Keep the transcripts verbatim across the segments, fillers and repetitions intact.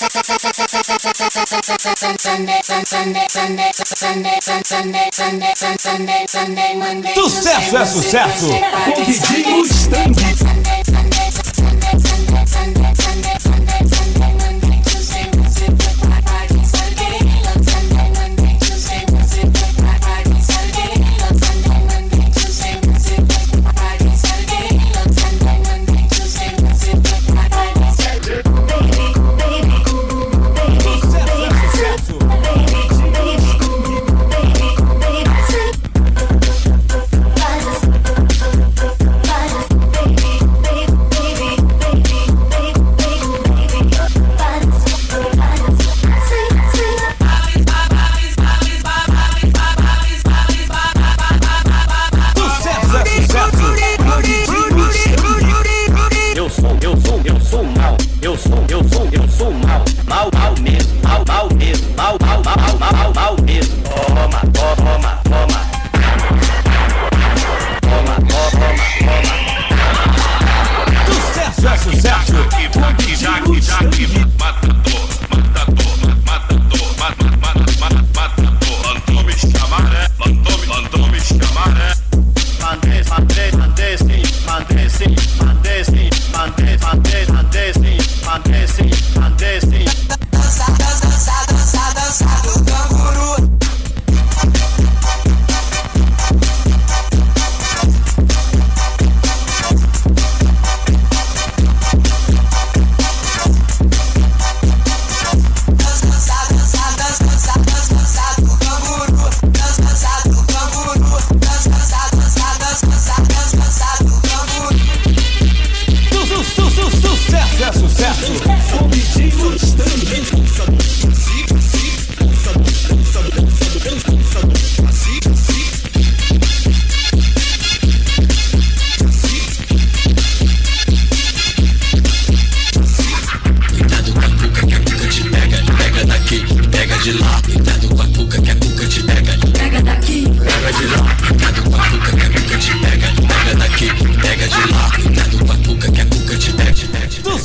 Sunday, Sunday, Sunday, Sunday, Sunday, Sunday, Sunday, Sunday, Monday. Sucesso é sucesso com D J Mustang.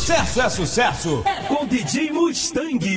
Sucesso é sucesso com D J Mustang.